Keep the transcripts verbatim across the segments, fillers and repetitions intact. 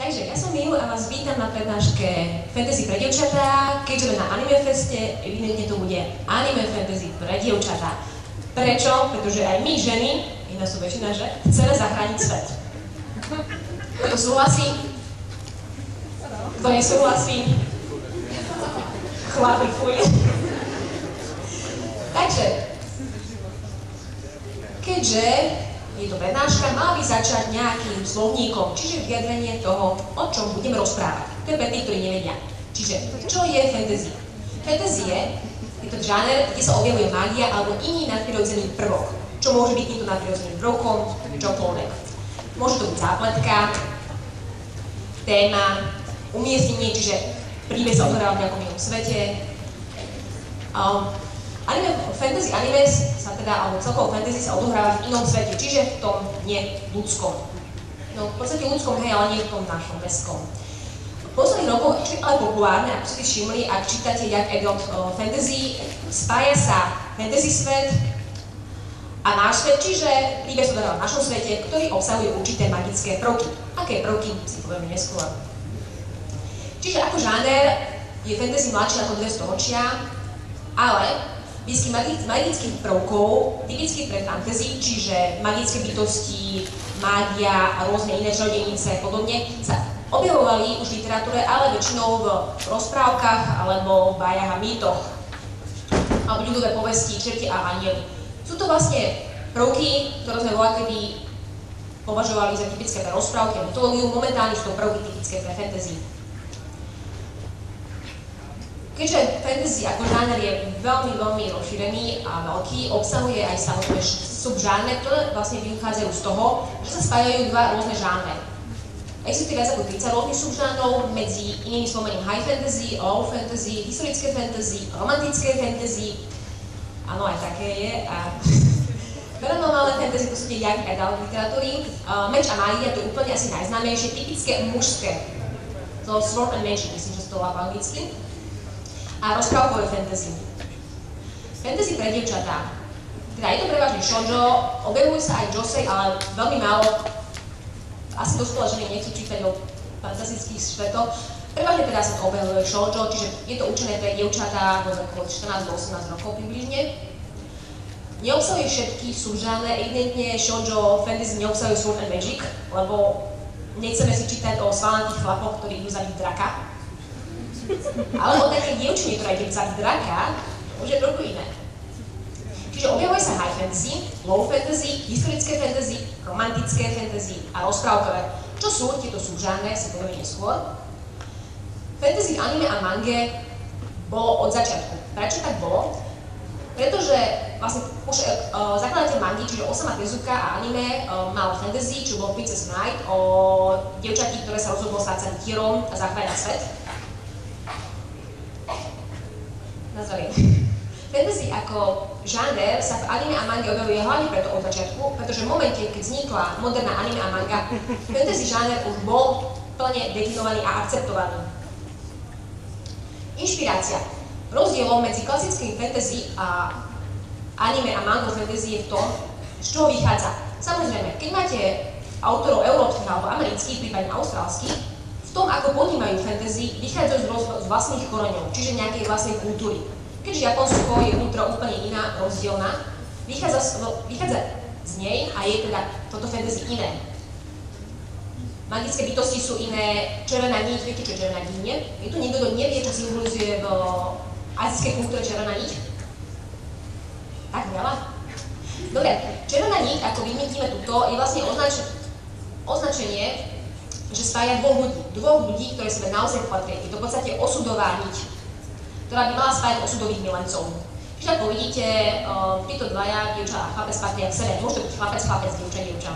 Takže ja som Miyu a vás vítam na prednáške Fantasy pre dievčatá. Keďže sme na anime feste, evidentne to bude anime fantasy pre dievčatá. Prečo? Pretože aj my ženy, je nás sú väčšina, že chceme zachrániť svet. Kto súhlasí? Kto nesúhlasí? Chlapi, fuj. Takže, keďže je to prednáška, mala by začať nejakým slovníkom, čiže vyjadrenie toho, o čom budem rozprávať. To je pre tých, ktorí nevedia. Čiže, čo je fantasy? Fantasy je, je to žáner, kde sa objavuje mágia alebo iný nadprirodzený prvok. Čo môže byť týmto nadprirodzeným prvkom, čokoľvek. Môže to byť zápletka, téma, umiestnenie, čiže príbeh sa odohráva v nejakom inom svete. Um, Anime, fantasy anime sa teda, alebo celkovo fantasy sa odohráva v inom svete, čiže v tom neľudskom. No v podstate ľudskom, hej, ale nie v tom našom mestskom. V posledných rokoch je ale populárne, ak ste si všimli, ak čítate jak adult uh, fantasy, spája sa fantasy svet a náš svet, čiže príbeh sa odohráva v našom svete, ktorý obsahuje určité magické prvky. Aké prvky si povieme neskôr. Čiže ako žáner je fantasy mladšie ako dve storočia, ale výsky magických prvkov, typických pre fantasy, čiže magické bytosti, mágia a rôzne iné čarodejnice a podobne, sa objavovali už v literatúre, ale väčšinou v rozprávkach alebo v bájach a mýtoch, alebo ľudové povesti, čerti a anjeli. Sú to vlastne prvky, ktoré sme voľakedy považovali za typické pre rozprávky a mytológiu, momentálne sú to prvky typické pre fantasy. Keďže fantasy ako žáner je veľmi, veľmi rozšírený a veľký, obsahuje aj samotné subžáner, ktoré vlastne vychádzajú z toho, že sa spájajú dva rôzne žánre. Existuje viac ako tridsať rôznych subžánrov, medzi inými spomeniem high fantasy, low fantasy, historické fantasy, romantické fantasy, áno aj také je, a paranormálne fantasy, to sú tie jak aj ďalej literatúry. Uh, Meč a mágia, to je úplne asi najznámejšie, typické mužské, to Sword and Magic, myslím, že to volá po anglicky. A rozprávkové fantasy. Fantasy pre dievčatá. Teda je to prevažne shoujo, objavujú sa aj josei, ale veľmi málo. Asi dospelé ženy nechcú čítať o fantastických svetoch. Prevažne teda sa to objavuje shoujo, čiže je to určené pre dievčatá od štrnásť do osemnástich rokov približne. Neobsahuje všetky subžánre, evidentne shoujo fantasy neobsahuje Sword and Magic, lebo nechceme si čítať o svalnatých chlapoch, ktorí idú zabiť draka. Ale o také dievčine, ktorá ide vzať draka, už je trochu iné. Čiže objavuje sa high fantasy, low fantasy, historické fantasy, romantické fantasy a rozprávkové. Čo sú tieto subžánre, si povieme neskôr. Fantasy v anime a mange bolo od začiatku. Prečo tak bolo? Pretože vlastne už uh, zakladateľ mangy, čiže Osama Tezuka a anime uh, mal fantasy, čo bolo Princess Night, o dievčatí, ktoré sa rozhodlo stať sa tierom a zachrániť svet. Nazorím. Fantasy ako žáner sa v anime a mange objavuje hlavne preto od začiatku, pretože v momente, keď vznikla moderná anime a manga, fantasy žáner už bol plne definovaný a akceptovaný. Inšpirácia. Rozdielom medzi klasickým fantasy a anime a manga fantasy je v tom, z čoho vychádza. Samozrejme, keď máte autorov európskych alebo amerických, prípadne austrálskych, v tom, ako ponímajú fantasy, vychádzajú z vlastných koreňov, čiže nejakej vlastnej kultúry. Keďže Japonsko je kultúra úplne iná, rozdielna, vychádza, vychádza z nej a je teda toto fantasy iné. Magické bytosti sú iné, červená niť, viete čo je červená niť, nie? Je tu niekto, kto nevie, čo symbolizuje v azijskej kultúre červená niť? Tak veľa? Dobre, červená niť, ako vymýtime tuto, je vlastne označ, označenie, že spája dvoch ľudí, dvoch ľudí, ktoré sme naozaj patrí. Je to v podstate osudová niť, ktorá by mala spájať osudových milencov. Čiže ako vidíte, uh, títo dvaja, dievča a chlapec patria k sebe. Môže to byť chlapec, chlapec, dievča, dievča.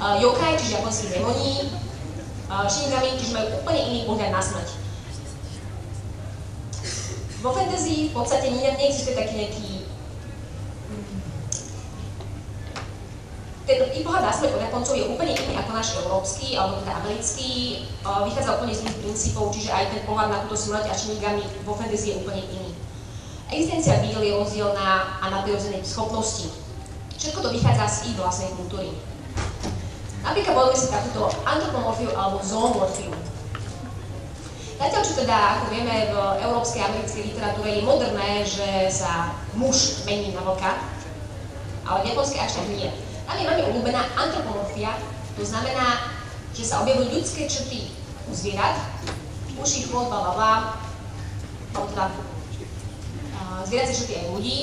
Uh, Yokai, čiže japonskí démoni, uh, Shinigami, čiže majú úplne iný pohľad na smrť. Vo fantasy v podstate nie, neexistuje taký nejaký ten pohľad na smrť od Japoncov je úplne iný ako náš európsky alebo teda americký, vychádza úplne z iných princípov, čiže aj ten pohľad na túto smrť a Shinigami vo fantasy je úplne iný. Existencia víl je rozdielna a na prirodzené schopnosti. Všetko to vychádza z ich vlastnej kultúry. aby volili si takúto antropomorfiu alebo zoomorfiu. Zatiaľ, čo teda, ako vieme, v európskej a americkej literatúre je moderné, že sa muž mení na vlka, ale v japonskej až tak nie. Tam je veľmi obľúbená antropomorfia, to znamená, že sa objavujú ľudské črty u zvierat, uši, chôd, blablabla, alebo teda zvieracie črty aj ľudí,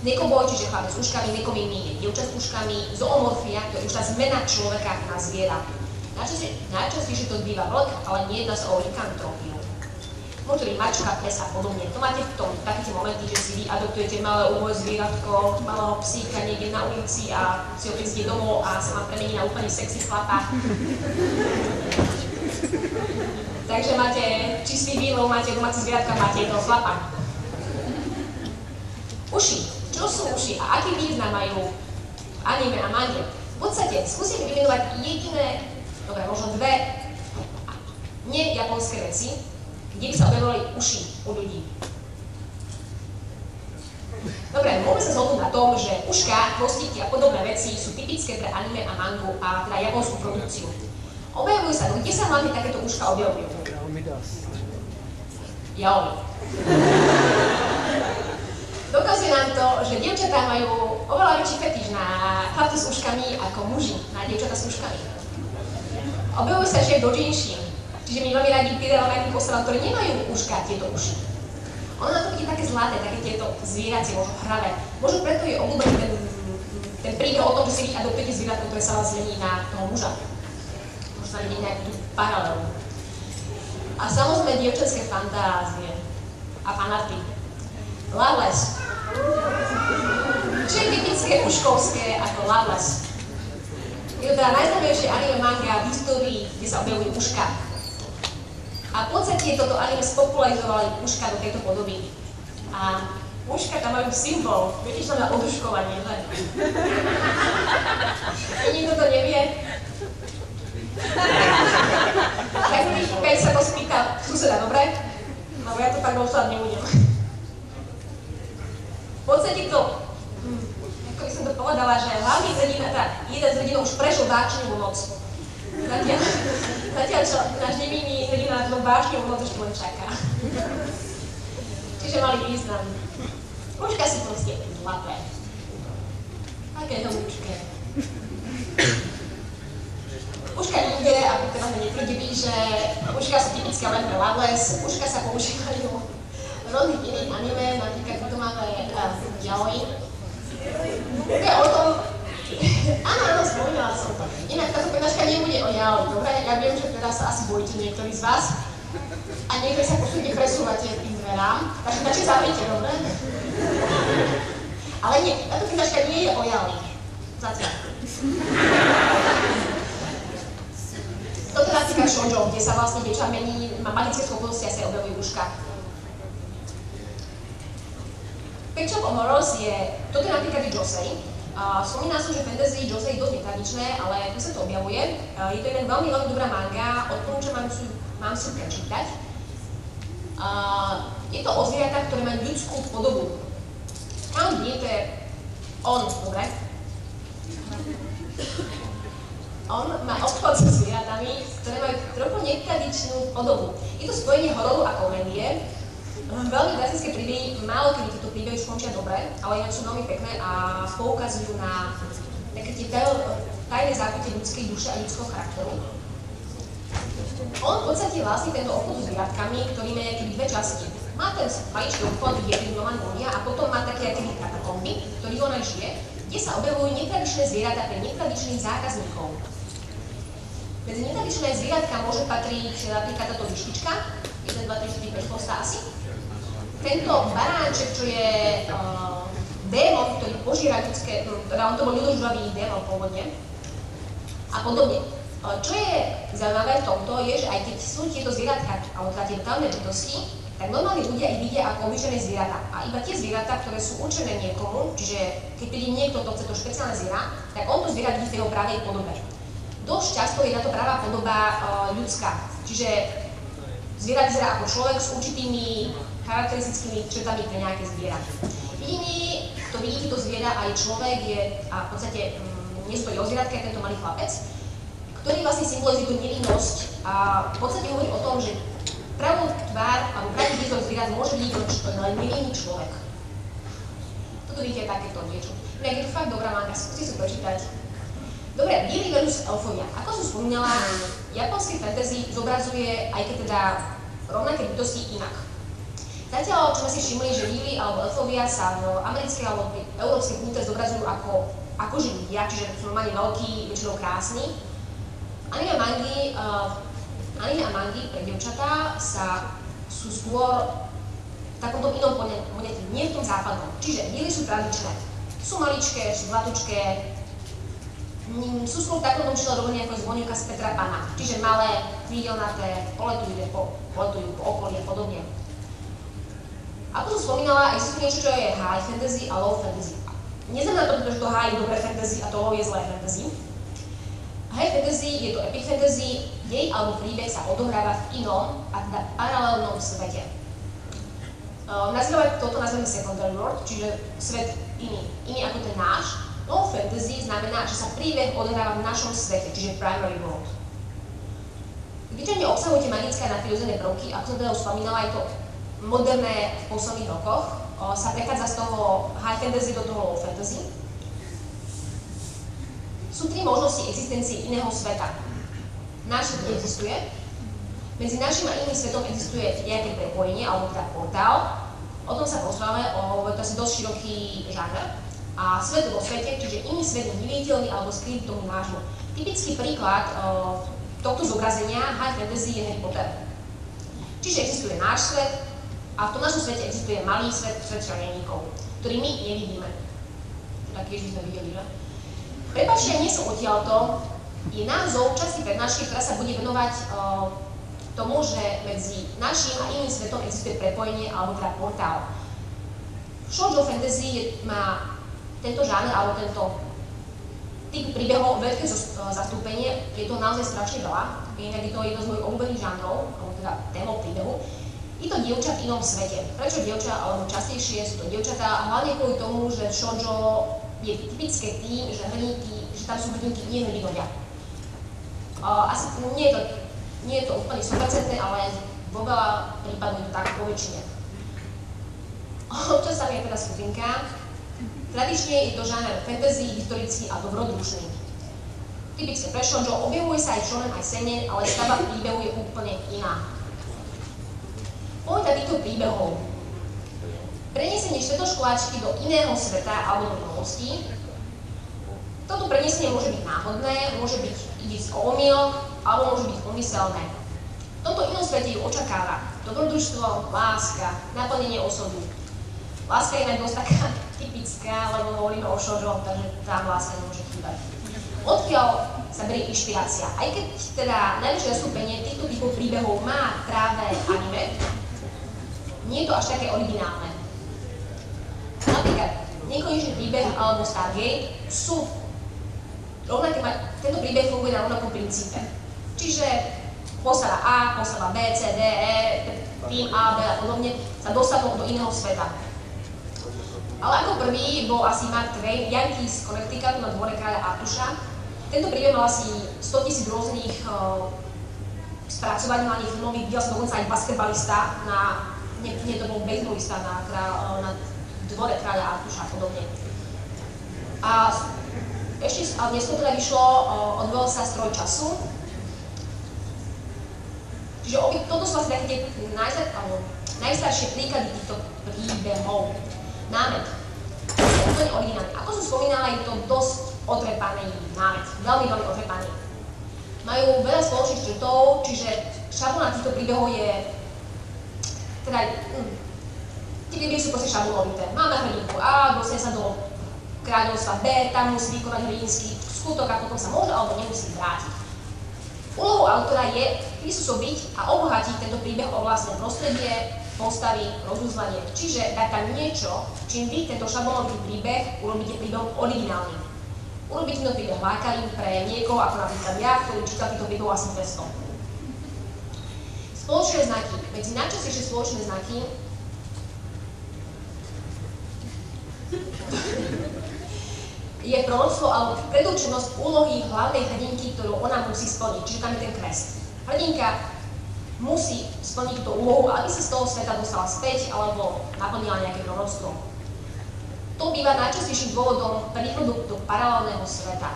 nekoboj, čiže chlapec s uškami, nekominy, dievča s uškami, zoomorfia, to je už tá zmena človeka na zviera. Najčastejšie to býva vlk, ale nejedná sa o likantropiu. Môžete byť mačka, pes a podobne. To máte v tom takýto momenty, že si vy adoptujete malé úvoj zvieratko, malého psíka niekde na ulici a si ho prísť domov a sa vám premení na úplne sexy chlapa. Takže máte čistý výlov, máte domáce zvieratka, máte jedného chlapa. Uši. Čo sú uši a aký význam majú anime a manga? V podstate skúsim vymenovať jediné, dobre, možno dve nejaponské veci, kde by sa objavovali uši u ľudí. Dobre, môžeme sa zhodnúť na tom, že uška, kostičky a podobné veci sú typické pre anime a mangu a teda japonskú produkciu. Objavujú sa, kde sa hlavne takéto uška objavujú? Jaomi. Dokazuje nám to, že dievčatá majú oveľa väčší fetiš na chlapci s uškami ako muži na dievčatá s uškami. Objavujú sa ešte aj dožinším, čiže my veľmi radi pridávame tým osobám, ktoré nemajú uška, tieto uši. Ono na to bude také zlaté, také tieto zvieracie, možno hravé. Možno preto je obľúbený ten, ten príbeh o tom, že si vy adoptujete zvieratko, ktoré sa vás zmení na toho muža. Možno vidieť nejakú paralelu. A samozrejme dievčenské fantázie a fanaty. Loveless. Čo je typické uškovské ako Loveless. Je to teda najznámejšie anime manga v histórii, kde sa objavujú uška. A v podstate toto anime spopularizovali uška do tejto podoby. A uška tam majú symbol, viete, čo znamená oduškovanie, že? Nikto to nevie? Tak keď sa to spýta suseda, dobre? No ja to tak obstáť nebudem. V podstate to... ako by som to povedala, že hlavný hrdina, tá jeden z hrdinov už prežil vášnivú noc. Zatiaľ, zatiaľ čo náš nevinný hrdina na tom vášnivú noc už len čaká. Čiže mali význam. Uška si proste zlaté. Také to uške. Uška nikde, ako teraz mi netvrdili, že uška sú typická len pre Loveless, uška sa používajú v rôznych iných anime, napríklad tu máme Yaoi. To je o tom... Áno, áno, spomínala som to. Inak táto prednáška nebude o Yaoi, dobre? Ja viem, že teraz sa asi bojíte niektorí z vás. A niektorí sa postupne presúvate tým dverám. Takže načo zavrite, dobre? Ale nie, táto prednáška nie je o Yaoi. Zatiaľ. Toto nás týka Shoujo, kde sa vlastne dievča mení, má magické schopnosti a sa objavujú uška. Petshop of Horrors je, toto je napríklad Josei. Spomínala som, že fantasy Josei je dosť netradičné, ale tu sa to objavuje. Uh, je to jeden veľmi, veľmi dobrá manga, odporúčam, mám si prečítať. Uh, je to o zvieratách, ktoré majú ľudskú podobu. Count nie, to je on, dobre? On má obchod so zvieratami, ktoré majú trochu netradičnú podobu. Je to spojenie hororu a komédie. Veľmi klasické príbehy, málo kedy tieto príbehy skončia dobre, ale inak sú veľmi pekné a poukazujú na také tie tajné zákutie ľudskej duše a ľudského charakteru. On v podstate vlastní tento obchod s zvieratkami, ktorý má nejaké dve časti. Má ten maličký obchod, kde je Lomanmonia, a potom má také aktivity katakomby, ktorý ona žije, kde sa objavujú netradičné zvieratá pre netradičných zákazníkov. Medzi netradičné zvieratka môže patriť napríklad táto myštička, jeden, dva, tri, štyri, päť, posta asi. Tento baráček, čo je uh, démon, ktorý požíra ľudské, teda on to bol ľudožravý démon pôvodne a podobne. Uh, čo je zaujímavé v tomto je, že aj keď sú tieto zvieratka, alebo teda tie tamné bytosti, tak normálni ľudia ich vidia ako obyčajné zvieratá. A iba tie zvieratá, ktoré sú určené niekomu, čiže keď príde niekto, to chce to špeciálne zviera, tak on to zviera vidí v jeho právej podobe. Dosť často je táto práva podoba uh, ľudská, čiže zviera vyzerá ako človek s určitými charakteristickými črtami pre nejaké zviera. Jediný, kto vidí to zviera, aj človek je, a v podstate mm, nestojí o zvieratka, je tento malý chlapec, ktorý vlastne symbolizuje tú nevinnosť a v podstate hovorí o tom, že pravú tvár alebo pravý výzor zvierat môže byť len nevinný človek. Toto vidíte aj takéto niečo. Inak je to fakt dobrá manga, skúste si prečítať. Dobre, Bielý versus Elfovia. Ako som spomínala, japonské fantasy zobrazuje, aj keď teda rovnaké bytosti, inak. Zatiaľ, čo sme si všimli, že Bielí alebo Elfovia sa v americkej alebo európskej kultúre zobrazujú ako, ako ľudia, čiže sú normálne veľkí, väčšinou krásni. Anime a mangy, uh, anime a mangy pre dievčatá sa sú skôr v takomto inom poňatí, nie v tom západnom. Čiže Bielí sú tradičné. Sú maličké, sú zlatučké. Sú skôr v takomto štýle rovne ako zvonivka z Petra Pana, čiže malé, krídelnaté, poletujú po, poletujú po okolí a podobne. Ako som spomínala, existuje niečo, čo je high fantasy a low fantasy. Neznamená to, že to high je dobré fantasy a to low je zlé fantasy. High fantasy je to epic fantasy, jej alebo príbeh sa odohráva v inom a teda paralelnom svete. Uh, nazývame, toto nazveme secondary world, čiže svet iný, iný ako ten náš. Low fantasy znamená, že sa príbeh odhráva v našom svete, čiže primary world. Zvyčajne obsahujete magické a nadprirodzené prvky, ako som teda už spomínala, aj to moderné v posledných rokoch o, sa prechádza z toho high fantasy do toho low fantasy. Sú tri možnosti existencie iného sveta. Náš svet neexistuje, medzi našim a iným svetom existuje nejaké prepojenie alebo teda portál, o tom sa rozprávame, o, to je dosť široký žánr. A svet vo svete, čiže iný svet neviditeľný alebo skrytý tomu nášmu. Typický príklad uh, tohto zobrazenia high fantasy je Harry Potter. Čiže existuje náš svet a v tom našom svete existuje malý svet, svet čarodeníkov, ktorý my nevidíme. Teda keď by sme videli, že? Prepáčte, nie som odtiaľto. Je názov časti prednášky, ktorá sa bude venovať uh, tomu, že medzi našim a iným svetom existuje prepojenie alebo teda portál. Shoujo fantasy je, má tento žánr alebo tento typ príbehov veľké zastúpenie, je to naozaj strašne veľa, inak je to jedno z mojich obľúbených žánrov, alebo teda témov príbehu. Je to dievča v inom svete. Prečo dievča, alebo častejšie sú to dievčatá, hlavne kvôli tomu, že shoujo je typické tým, že hrdinky, že tam sú hrdinky nie hrdinovia. Asi nie je to, nie je to úplne sto percent, ale vo veľa prípadov je to tak po väčšine. Občas tam je teda skupinka. Tradične je to žáner fantasy, historický a dobrodružný. Typické pre shoujo, objavuje sa aj shonen, aj seinen, ale stavba príbehu je úplne iná. Pointa týchto príbehov. Preniesenie štvrtoškoláčky do iného sveta alebo do minulostí. Toto preniesenie môže byť náhodné, môže byť ísť o omyl, alebo môže byť umyselné. V tomto inom svete ju očakáva dobrodružstvo, láska, naplnenie osoby. Láska je dosť taká typická, lebo hovoríme o shoujo, takže tá láska nemôže chýbať. Odkiaľ sa berie inšpirácia? Aj keď teda najväčšie zastúpenie týchto typov príbehov má práve anime, nie je to až také originálne. Napríklad Nekonečný príbeh alebo Stargate sú rovnaké, tento príbeh funguje na rovnakom princípe. Čiže postava A, postava B, C, D, E, tým A, B a podobne sa dostanú do iného sveta. Ale ako prvý bol asi Mark Twain, Yankee z Connecticutu na dvore kráľa Artuša. Tento príbeh mal asi sto tisíc rôznych uh, spracovaných filmových diel, dokonca aj basketbalista, na, nie, nie to bol baseballista na, na dvore kráľa Artuša a podobne. A ešte dnes to teda vyšlo, uh, odvolal sa Stroj času. Čiže oby, toto sú asi také najstaršie príklady týchto príbehov. Námet. To je originálne. Ako som spomínala, je to dosť otrepaný námet. Veľmi, veľmi otrepaný. Majú veľa spoločných črtov, čiže šablóna týchto príbehov je... Teda... Hm, tí príbehy sú proste šablónovité. Máme hrdinku A, dostane sa do kráľovstva B, tam musí vykonať hrdinský skutok a potom sa môže alebo nemusí vrátiť. Úlohou autora je prispôsobiť a obohatiť tento príbeh o vlastné prostredie, postavy, rozúzlanie. Čiže dá tam niečo, čím vy tento šablónový príbeh urobíte príbehom originálnym. Urobíte tento príbeh lákavým pre niekoho, ako napríklad ja, ktorý čítal týchto príbehov asi dvesto. Spoločné znaky. Medzi najčastejšie spoločné znaky... je pro loďstvo alebo predurčenosť úlohy hlavnej hrdinky, ktorú ona musí splniť, čiže tam je ten kres. Hrdinka musí splniť tú úlohu, aby sa z toho sveta dostala späť alebo naplnila nejaké proroctvo. To býva najčastejším dôvodom príchodu do paralelného sveta.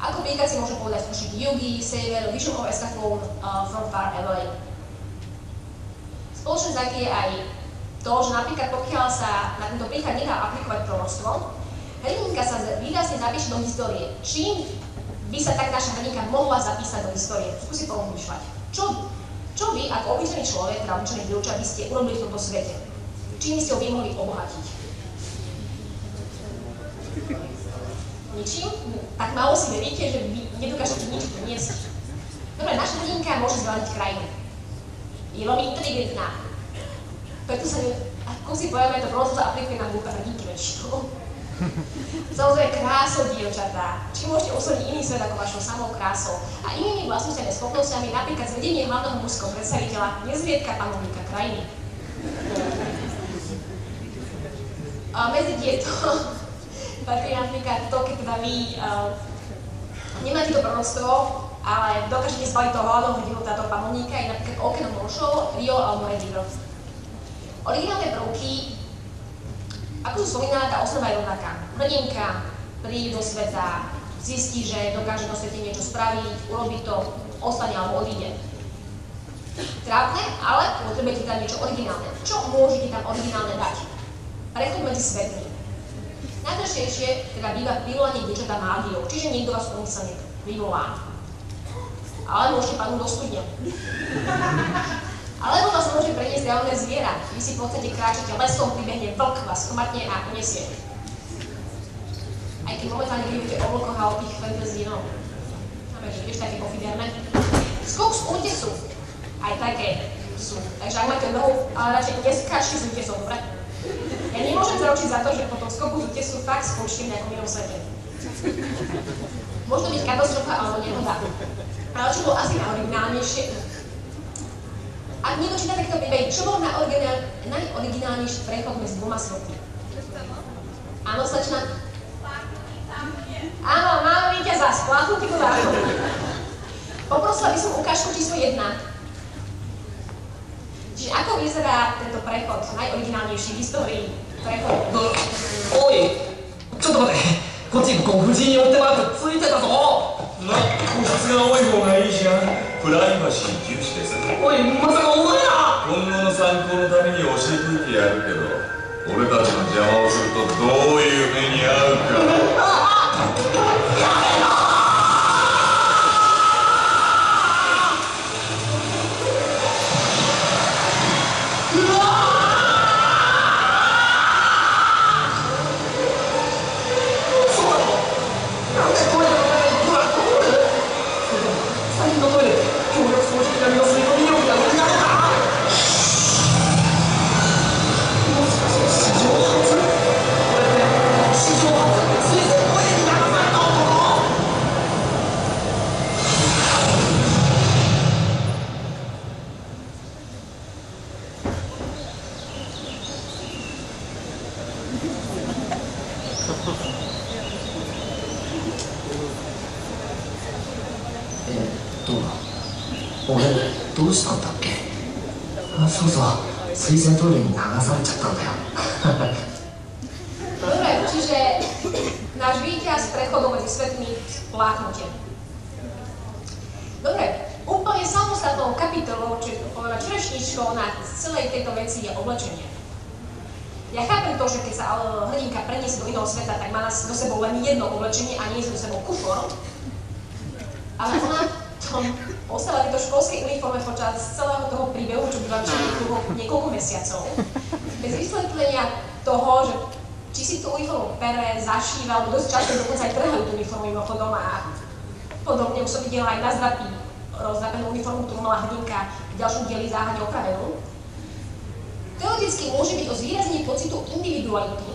Ako príklad si môžem povedať skúšiť Yugi, Saver, Vision of Escaflowne, uh, From Far Away. Spoločné znaky je aj to, že napríklad pokiaľ sa na tento príklad nedá aplikovať proroctvo, hrdinka sa výrazne zapíše do histórie. Čím by sa tak naša hrdinka mohla zapísať do histórie? Skúsi pomýšľať. Čo? Čo vy, ako obyčajný človek, teda obyčajný dievča, by ste urobili v tomto svete? Čím by ste ho vy mohli obohatiť? Ničím? Tak málo si veríte, že vy nedokážete nič priniesť. Dobre, naša hrdinka môže zvládať krajinu. Je veľmi inteligentná. Preto sa, ako si povieme, to prosto sa aplikuje na hlúpe hrdinky väčšinou. Samozrejme krásou dievčatá. Či môžete osloviť iný svet ako vašou samou krásou a inými vlastnosťami a schopnosťami, napríklad zvedenie hlavného mužského predstaviteľa nezriedka panovníka krajiny. A medzi tieto patrí napríklad to, keď teda vy uh, nemáte to proroctvo, ale dokážete spaliť toho hlavného hrdinu táto panovníka je napríklad Okeno Mošov, Rio alebo Rediro. Originálne prvky. Ako som spomínala, tá osnova je rovnaká. Hrdinka príde do sveta, zistí, že dokáže do svete niečo spraviť, urobí to, ostane alebo odíde. Trápne, ale potrebujete tam niečo originálne. Čo môžete tam originálne dať? Prechod medzi svetmi. Najťažšie teda býva vyvolanie dievčata mágiou, čiže niekto vás pomyselne vyvolá. Ale môžete padnúť do studne. Alebo vás môže preniesť reálne zviera. Vy si v podstate kráčate lesom, pribehne vlk, vás komatne a uniesie. Aj keď momentálne vidíte o vlkoch a o tých fantasy, no. Znamená, že tiež také pofiderné. Skok z útesu. Aj také sú. Takže ak máte nohu, ale radšej neskáči z útesu, dobre? Ja nemôžem zaručiť za to, že po tom skoku z útesu fakt skončím v nejakom inom svete. Možno byť katastrofa alebo nehoda. Ale čo bolo asi najoriginálnejšie? Ak niekto číta takto príbehy, čo bol najoriginálnejší prechod medzi dvoma svetmi? Áno, slečna? Áno, máme víťaza, splátnu typu zároveň. Poprosila by som ukážku číslo jedna. Čiže ako vyzerá tento prechod, najoriginálnejší v histórii prechodu? Oj, čo to bude? Končí konfuzí, o téma to cíte to zo! No, konfuzí na ojho nejšia. プライバシー重視です。おい、まさかお前ら！今後の参考のために教えといてやるけど、俺たちの邪魔をするとどういう目に遭うか。やめろ！ alebo dosť často dokonca aj trhajú tú uniformu mimochodom a podobne už som videla aj na zdrapí rozdrapenú uniformu, ktorú mala hrdinka v ďalšom dieli záhadne opravenú. Teoreticky môže byť o zvýraznení pocitu individuality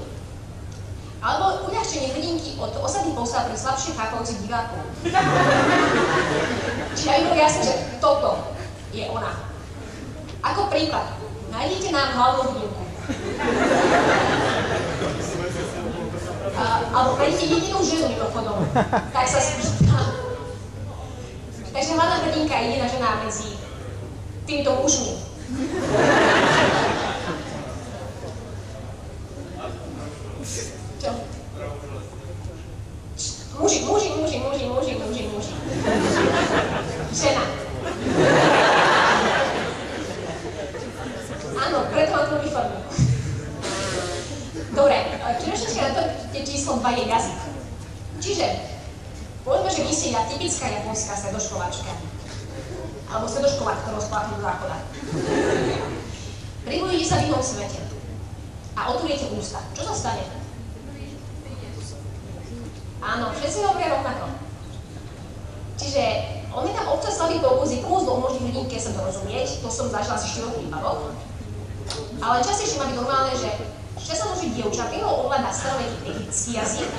alebo uľahčenie hrdinky od ostatných postav pre slabšie chápajúcich divákov. Čiže aj bolo jasné, že toto je ona. Ako príklad, nájdete nám hlavnú hrdinku. alebo pre nich je jedinou ženu mimochodom. Tak sa spýtam. Takže hlavná hrdinka je jediná žena medzi týmito mužmi. Čo? Muži, muži, muži, muži, muži, muži, muži. Žena. Áno, preto mám tú výformu. Dobre, príročnička na to číslo dva je jazyk. Čiže, povedzme, že vysiela typická japonská stredoškoláčka. Alebo stredoškolák, ktorou spláchnu do záchoda. Priblížite sa v inom svete a otvoriete ústa. Čo sa stane? Áno, všetci hovoria rovnako. Čiže on je tam občas slabý pokus, je kúzlo umožní hrdinke sa dorozumieť, to som zažila asi štyroch prípadov. Ale častejšie má byť normálne, že šťastnúži dievčatého ovláda staroveky egyptský jazyk,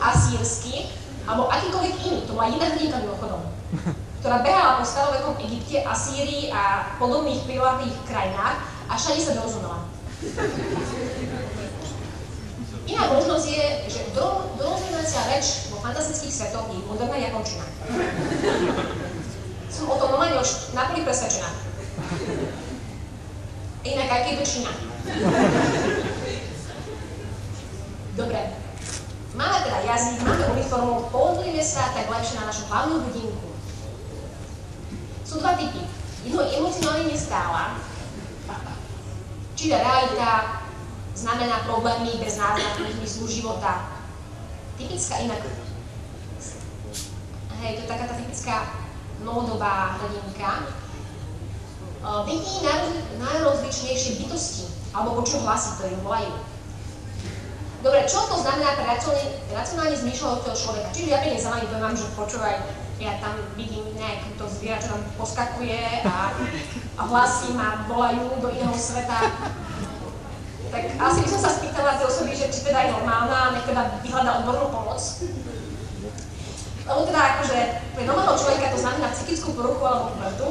asírsky, alebo akýkoľvek iný, to bola jedna hrdinka mimochodom, ktorá behala po starovekom Egypte, Asýrii a podobných príľahlých krajinách a všade sa dorozumela. Iná možnosť je, že dorozumievacia reč vo fantastických svetoch je moderná japončina. Som o tom normálne už naplný presvedčená. Inak aj keď je Čína. Dobre. Máme teda jazyk, máme uniformu, pohodlíme sa tak lepšie na našu hlavnú hrdinku. Sú dva typy. Jedno je emocionálne nestála, čiže realita, znamená problémy bez náznakných zmyslu života. Typická inak. Hej, to je taká tá typická mnohodobá hrdinka. Vidí najrozličnejšie bytosti, alebo počujú hlasy, ktoré im volajú. Dobre, čo to znamená pre racionálne zmýšľajúceho človeka? Čiže ja prídem za vami, poviem, že počúvaj, ja tam vidím nejaké to zviera, čo tam poskakuje a hlasy ma volajú do iného sveta. Tak asi by som sa spýtala tej osoby, že či teda je normálna, nech teda vyhľadá odbornú pomoc. Lebo teda akože pre normálneho človeka to znamená psychickú poruchu alebo pubertu,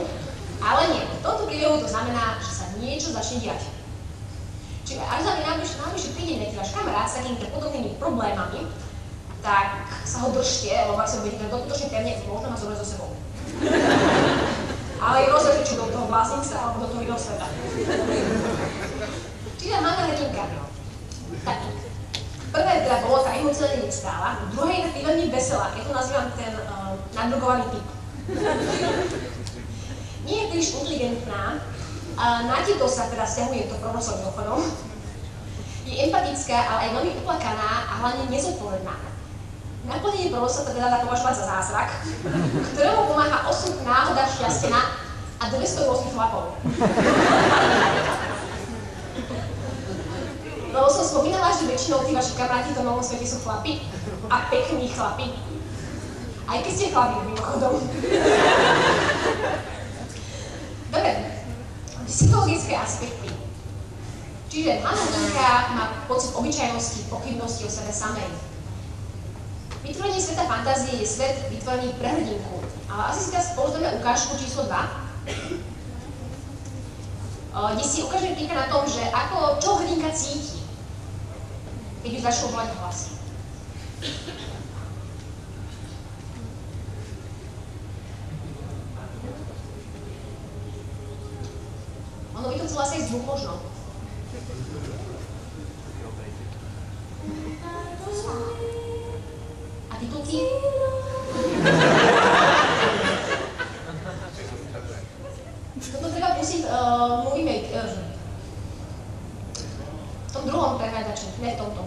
ale nie, v tomto príbehu to znamená, že sa niečo začne diať. Čiže až za mi najbližšie príde nejaký váš kamarát s takými podobnými problémami, tak sa ho držte, lebo ak sa budete dotočne pevne, možno ma zobrať so sebou. Ale je rozhodne, či do toho vlastníca alebo do toho iného sveta. Čiže máme hrdinka. Tak. Prvé teda bolo, tá emocionálne nestála, druhé je tak veľmi veselá, ja to nazývam ten uh, nadrogovaný typ. Nie je príliš inteligentná, uh, na tieto sa teda stiahuje to pronosov dochodom. Je empatická, ale aj veľmi uplakaná a hlavne nezodpovedná. Naplnenie pronosa sa teda dá považovať za zázrak, ktorému pomáha osud, náhoda, šťastná a dvesto osem chlapov. Lebo som spomínala, že väčšinou tí vaši kamaráti v tom novom svete sú chlapi a pekní chlapi. Aj keď ste chlapi, mimochodom. Dobre, psychologické aspekty. Čiže hlavná hrdinka má pocit obyčajnosti, pochybnosti o sebe samej. Vytvorenie sveta fantázie je svet vytvorený pre hrdinku, ale asi si teraz pozrieme ukážku číslo dva. Kde si ukážem týka na tom, že ako, čo hrdinka cíti, keď ju začnú volať hlasy. Ono by to chcelo asi aj zvuk možno. A titulky? Toto treba pustiť uh, movie maker. Uh, v tom druhom prehľadači, ne v tomto.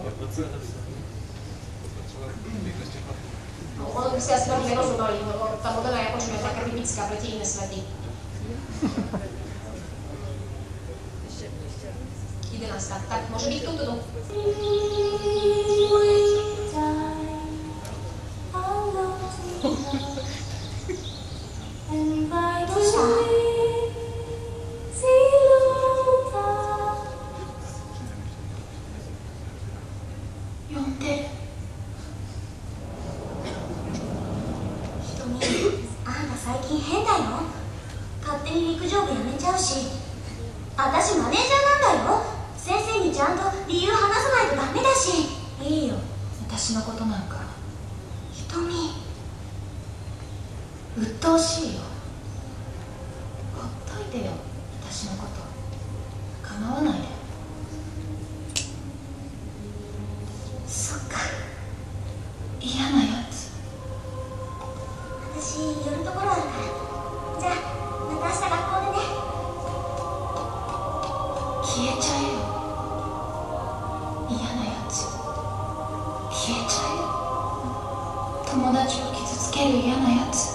No, ono by si asi veľmi nerozumeli, lebo tá moderná japončina je taká typická pre tie iné svety. jedenásť. Tak, môže byť túto dom. 私のことなんか瞳鬱陶しいよほっといてよ私のこと構わないでそっか嫌なやつ私寄るところあるからじゃあまた明日学校でね消えちゃえよ嫌なやつ消えちゃえよ友達を傷つける嫌なやつ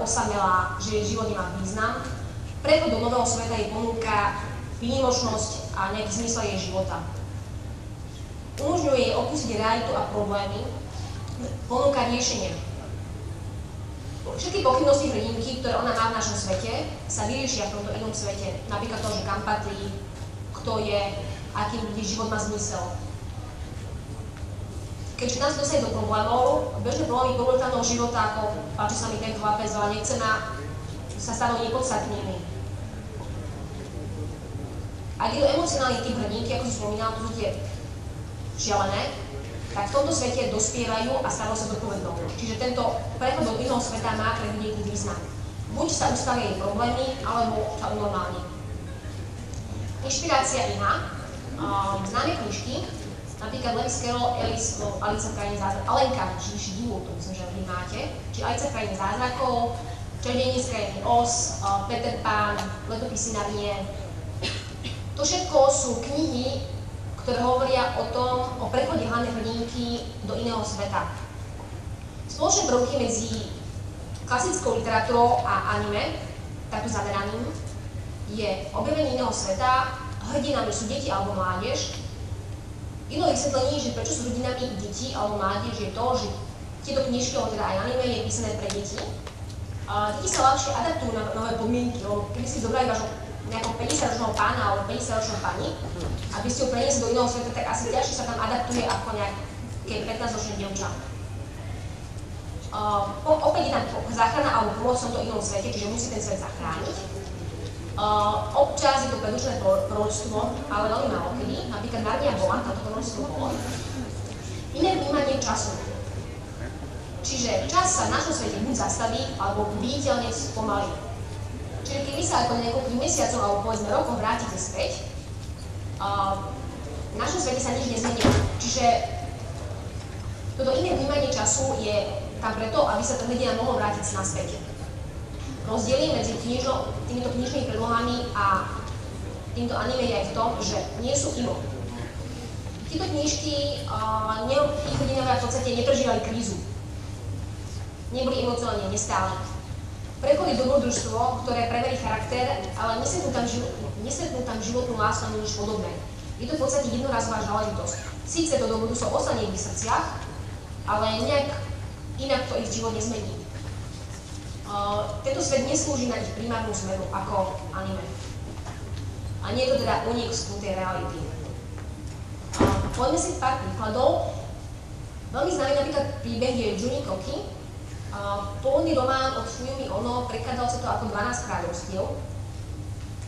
osamelá, že jej život nemá význam, preto do nového sveta jej ponúka výnimočnosť a nejaký zmysel jej života. Umožňuje jej opustiť realitu a problémy, ponúka riešenie. Všetky pochybnosti hrdinky, ktoré ona má v našom svete, sa vyriešia v tomto inom svete. Napríklad to, že kam patrí, kto je, aký život má zmysel. Keďže nás dosať do problémov, bežné problémy komunitárneho života, ako páči sa mi ten chlapec, ale nechce na, sa stanú nepodstatnými. Ak je to emocionálny typ hrdinky, ako som spomínala, to sú tie šialené, tak v tomto svete dospievajú a stanú sa dopovednou. Čiže tento prechod do iného sveta má pre hrdinku význam. Buď sa ustavia jej problémy, alebo sa unormálni. Inšpirácia iná, známe knižky, napríklad Lem Skerol, Alice, no, Alica Pani zázrakov, Alenka, čiže divu, to myslím, že vy máte, čiže Alica Pani zázrakov, Čarodejní z krajiny Os, Peter Pán, Letopisy na Vie. To všetko sú knihy, ktoré hovoria o tom, o prechode hlavnej hrdinky do iného sveta. Spoločné prvky medzi klasickou literatúrou a anime, takto zameraným, je objavenie iného sveta, hrdinami sú deti alebo mládež. Jedno vysvetlenie, že prečo sú rodinami detí alebo mládež, je to, že tieto knižky, alebo teda aj anime, je písané pre deti. Deti sa ľahšie adaptujú na nové podmienky, lebo keby ste zobrali vášho nejakého päťdesiatročného pána alebo päťdesiatročnú pani, aby ste ho preniesli do iného sveta, tak asi ťažšie sa tam adaptuje ako nejaké pätnásťročné dievča. Opäť je tam záchrana alebo pomoc v tomto inom svete, čiže musí ten svet zachrániť. Uh, občas je to predurčené proroctvo, ale veľmi málo kedy, napríklad Narnia bola, táto proroctvo bolo. Iné vnímanie času. Čiže čas sa v našom svete buď zastaví, alebo viditeľne spomalí. Čiže keby sa ako niekoľkých mesiacov, alebo povedzme rokov vrátite späť, uh, v našom svete sa nič nezmenilo. Čiže toto iné vnímanie času je tam preto, aby sa tá hrdina mohla vrátiť naspäť. Rozdiely medzi knižo, týmito knižnými predlohami a týmto anime je aj v tom, že nie sú imo. Tieto knižky, uh, ne, ich hodinovia v podstate neprežívali krízu. Neboli emocionálne nestále. Prechodí dobrodružstvo, ktoré preverí charakter, ale nesednú tam, živo, tam životnú lásku ani nič podobné. Je to v podstate jednorazová záležitosť. Síce to dobrodružstvo ostane v ich srdciach, ale nejak inak to ich život nezmení. Uh, tento svet neslúži na ich primárnu zmenu ako anime. A nie je to teda unik z tej reality. Uh, Poďme si pár príkladov. Veľmi známy napríklad príbeh je Juni Koki. Pôvodný román od Suyumi Ono, prekladal sa to ako dvanásť kráľovstiev.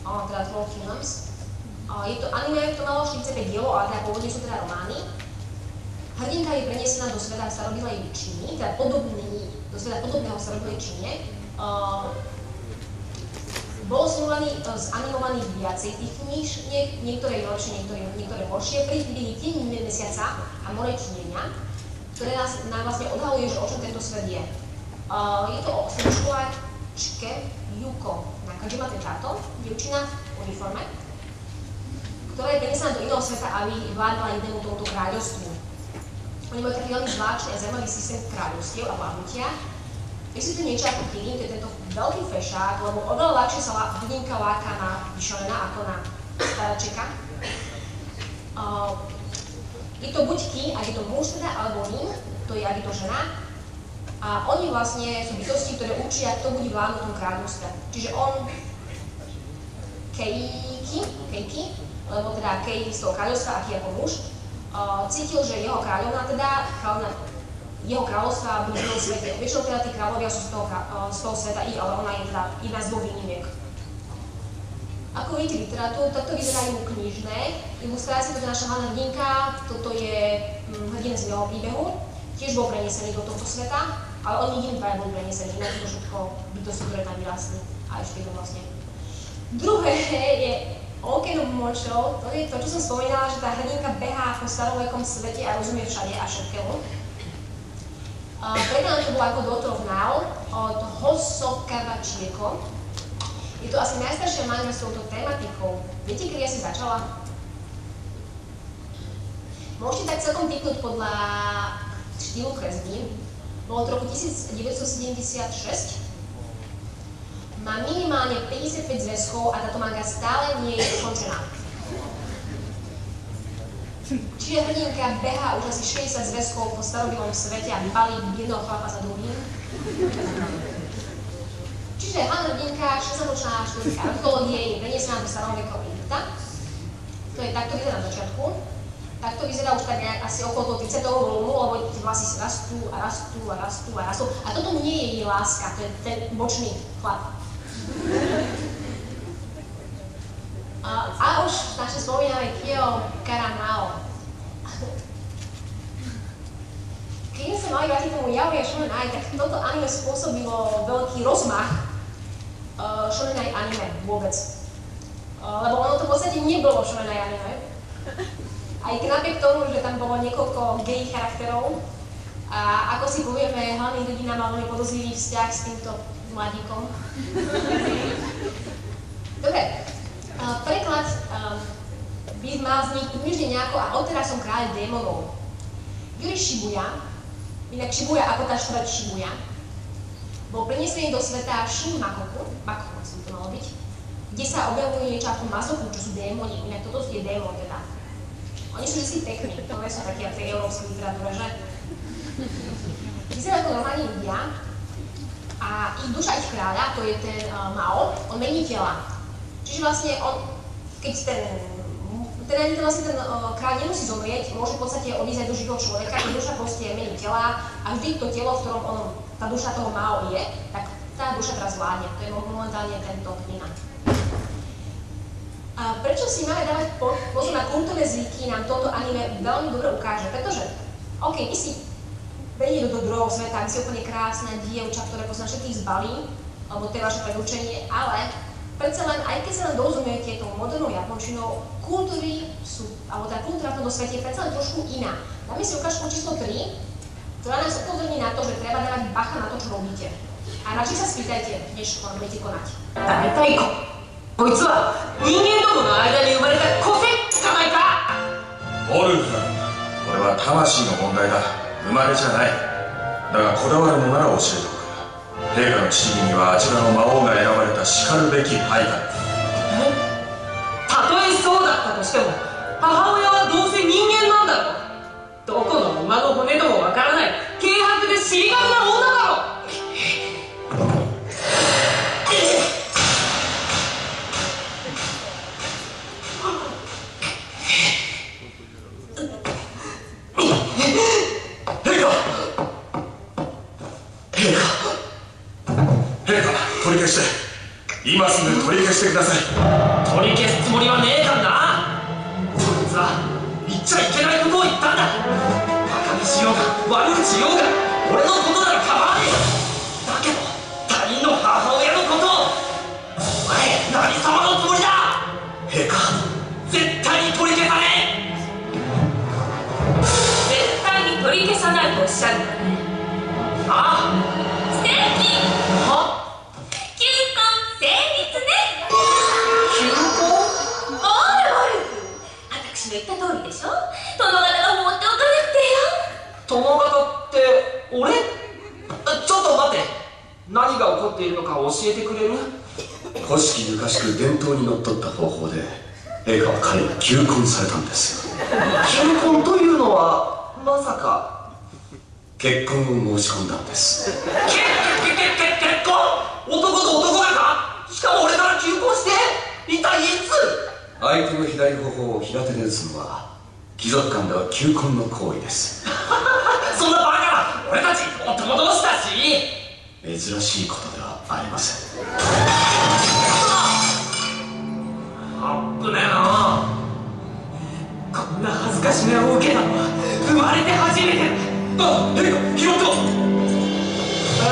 Teda dvanásť films. Je to anime, to malo štyridsaťpäť dielov, ale teda pôvodne sú teda romány. Hrdinka je prenesená do sveta starobilej Číny, teda podobný, do sveta podobného starobilej Číne. Bolo simulovaný z animovaných viacej tých knížiek, niektoré lepšie, niektoré horšie, prichýlili tie mesiaca a more činenia, ktoré nás nám vlastne odhaluje, že o čom tento svet je. Uh, je to o školáčke Juko na Kajima Tečato, dievčina v uniforme, ktorá je prenesená do iného sveta, aby vládala jednému tomuto kráľovstvu. Oni majú taký veľmi zvláštny a zaujímavý systém kráľovstiev a vládnutia. Existuje niečo ako Killing, to je tento veľký fešák, lebo oveľa ľahšie sa hrdinka láka na vyšelena ako na staráčeka. Uh, je to buď King, ak je to muž teda, alebo Ning, to je ak je to žena. A oni vlastne sú bytosti, ktoré učia, kto bude vládnuť tomu kráľovstve. Čiže on Kejky, Kejky, lebo teda Kej z toho kráľovstva, aký ako muž, uh, cítil, že jeho kráľovná teda, kráľovná jeho kráľovstva bude v celom svete. Väčšinou teda tí kráľovia sú z toho, z toho sveta ich, ale ona je teda jedna z dvoch výnimiek. Ako vidíte literatúru, takto vyzerajú knižné ilustrácie, to je naša hlavná hrdinka, toto je hrdina z jeho príbehu, tiež bol prenesený do tohto sveta, ale oni nikdy dva neboli prenesení, na to všetko bytosti, ktoré tam vyrastli a ešte to vlastne. Druhé je Okeno Močo, to je to, čo som spomínala, že tá hrdinka behá po starovekom svete a rozumie všade a všetkému. Uh, Predávam to bolo ako Daughter of Mao od Hosokavačíko. Je to asi najstaršia manga s touto tematikou. Viete, kedy asi začala? Môžete tak celkom typnúť podľa štýlu kresby. Bolo od roku tisíc deväťsto sedemdesiatšesť. Má minimálne päťdesiatpäť zväzkov a táto manga stále nie je dokončená. Čiže hrdinka behá už asi šesťdesiat zväzkov po starobilom svete a balí jedného chlapa za druhým. Čiže hlavná hrdinka, šesťročná študentka archeológie, je prenesená do starovekého Egypta. To je takto vyzerá na začiatku. Takto vyzerá už tak asi okolo tridsiateho volúmu, lebo tie vlasy rastú a rastú a rastú a rastú. A toto nie je jej láska, to je ten bočný chlap. A už naše spomíname Kyo Karanao. Keď sa mali vrátiť tomu Yaoi a Shonen Ai, tak toto anime spôsobilo veľký rozmach uh, Shonen Ai anime vôbec. Uh, lebo ono to v podstate nebolo Shonen Ai anime. Aj napriek tomu, že tam bolo niekoľko gay charakterov a ako si povieme, hlavný hrdina mal veľmi podozrivý vzťah s týmto mladíkom. Dobre. Uh, preklad uh, by mal vzniknúť nižne nejako a odteraz som kráľ démonov. Yuri Shibuya, inak Shibuya ako tá štvrť Shibuya, bol prenesený do sveta Shin Makoku, Makoku som to malo byť, kde sa objavujú niečo ako mazoku, čo sú démoni, inak toto je démon teda. Oni sú vždy pekní, to nie sú také v tej európskej literatúre, že? Vyzerá ako normálne ľudia a ich duša ich kráľa, to je ten uh, Mao, on mení tela. Čiže vlastne on, keď ten, teda vlastne ten kráľ nemusí zomrieť, môže v podstate odísť do živého človeka, tá duša proste mení tela a vždy to telo, v ktorom on, tá duša toho Mao je, tak tá duša teraz vládne. To je momentálne tento kniha. A prečo si máme dávať pozor na kultúrne zvyky, nám toto anime veľmi dobre ukáže, pretože, OK, my si vedie do druhého sveta, my si úplne krásne dievča, ktoré pozná všetkých zbalí, alebo to je vaše predurčenie, ale predsa len, aj keď sa len dorozumiete tou modernou japončinou, kultúry sú, alebo tá kultúra v tomto svete je predsa len trošku iná. Dáme si ukážku číslo tri, ktorá nás upozorní na to, že treba dávať bacha na to, čo robíte. A radšej sa spýtajte, než vám budete konať. Tametajko! Koicu wa ningen domo no aida ni umareta kose tsukamaeta! Oru! Kore wa tamashii no mondai da. Umare ja nai. Daga kodawaru no nara oshiete. 陛下の地位にはあちらの魔王が選ばれたしかるべき配下ですえたとえそうだったとしても母親はどうせ人間なんだろうどこの馬の骨ともわからない軽薄で尻軽な女だろう陛下取り返して今すぐ取り返してください。取り消すつもりはねえからな。こいつは言っちゃいけないことを言ったんだ。バカにしようが悪くしようが俺のことなら構わねえ。だけど他人の母親のことをお前何様のつもりだ。陛下絶対に取り消さねえ。絶対に取り消さないとおっしゃるんだね。ああステーキは求婚成立ね。求婚あるある。私の言った通りでしょ。殿方が放っておかなくてよ。殿方って俺ちょっと待って。何が起こっているのか教えてくれる。古式ゆかしく伝統にのっとった方法で陛下は彼に求婚されたんですよ。求婚というのはまさか結婚を申し込んだんです。けけけけ結婚。男と男がか。しかも俺から求婚して一体いつ。相手の左頬を平手で打つのは貴族間では求婚の行為です。そんなバカ俺たち男同士だし珍しいことではありません。危ねえな。こんな恥ずかしめを受けたのは生まれて初めて。あ、誰か拾った。あ、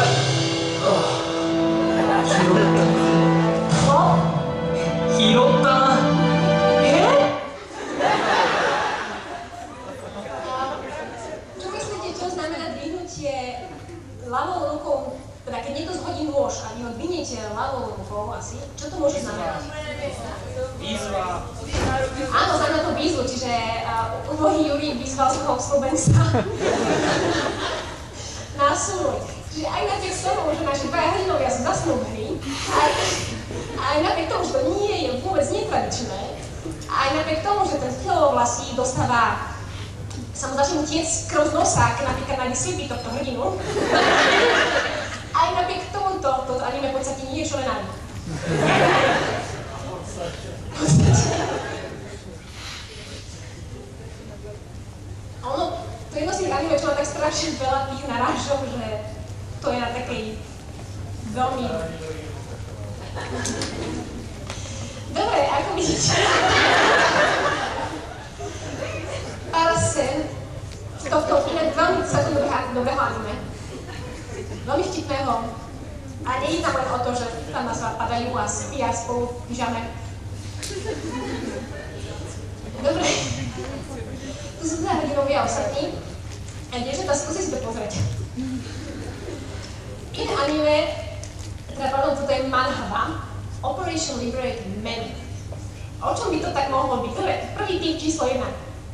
拾った。あ、拾った。え？Co myslíte, co znamená dvihnutie ľavou rukou? Teda keď niekto zhodí nôž a vy ho dviniete ľavou rukou asi, čo to môže znamenať? Výzva. Áno, znamená to výzvu, čiže uvohý Juri výzval svojho obslubenstva. Na súľ. Čiže aj na tých slovo, že naši dvaja hodinovia sú zasľúbení, aj, aj napriek tomu, že to nie je vôbec netradičné, aj napriek tomu, že ten chvíľov vlastní dostáva samozrejme tiec krv z nosa, napríklad na disliby tohto hrdinu. Aj napriek tomuto, toto anime v podstate nie je čo len ani. A ono, to jedno z tých anime, čo má tak strašne veľa tých narážov, že to je na takej veľmi... Dobre, ako vidíte? Pár sen z tohto inak veľmi celkom nového anime. Veľmi vtipného. A nie je tam len o to, že tam nás padajú a spia spolu v pyžame. Dobre. Tu sú teda hrdinovia ostatní. A dievčatá, skúsi si to pozrieť. Iné anime, teda pardon, toto je manhwa, Operation Library Medic. O čom by to tak mohlo byť? Dobre, prvý tým číslo jedna.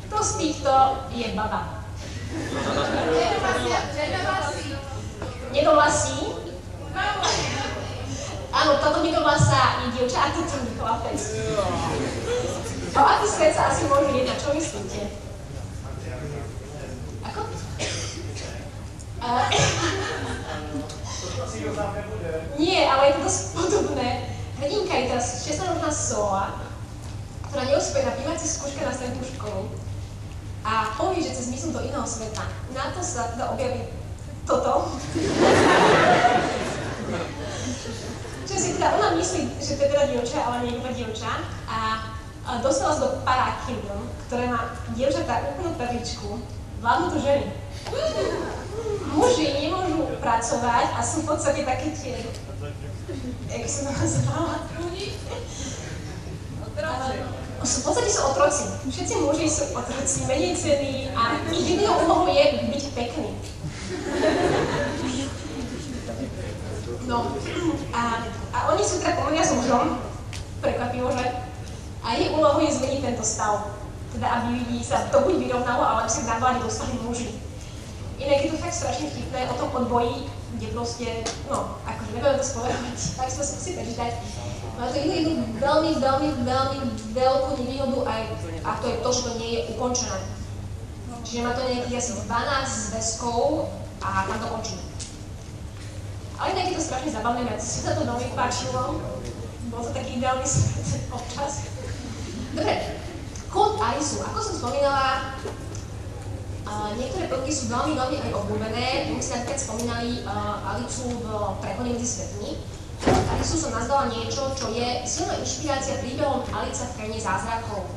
Kto z týchto je baba? Nedovlasí. Áno, táto nedovlasá je dievča a toto je chlapec. O aký svet sa asi môžu jednať, čo myslíte? Ako? Nie, ale je to dosť podobné. Hrdinka je teraz šestnáctiročná Soa, ktorá neúspie na prijímací skúške na strednú školu a povie, že cez mysl do iného sveta. Na to sa teda objaví toto. Čo si teda, ona myslí, že to je teda dievča, ale nie je to dievča a dostala sa do parakynium, ktoré má dievčatá úplnú perličku, vládnu tu ženy. Muži nemôžu pracovať a sú v podstate také tie... Jak som to nazvala? Otroci. V podstate sú otroci. Všetci muži sú otroci, menej cenní a ich jedinou úlohou je byť pekný. No a, a oni sú teda komunia s mužom, prekvapivo, že? A jej úlohou je zmeniť tento stav. Teda aby ľudí sa to buď vyrovnalo, ale aby sa nabáli dostali muži. Inak je to fakt strašne vtipné o tom odboji, kde proste, no, akože nebudem to spovedovať, tak si to si musí prečítať. No to je jednu veľmi, veľmi, veľmi veľkú nevýhodu aj, a to je to, že to nie je ukončené. Čiže má to nejakých asi dvanásť zväzkov a tam to končí. Ale inak je to strašne zabavné, mňa sa to veľmi páčilo. Bol to taký ideálny svet občas. Dobre, Code Eyes-u. Ako som spomínala, niektoré prvky sú veľmi, veľmi aj obľúbené. My sme napríklad spomínali Alicu v Prehode medzi svetmi. Aj popisu som nazvala niečo, čo je silná inšpirácia príbehom Alica Pani zázrakov.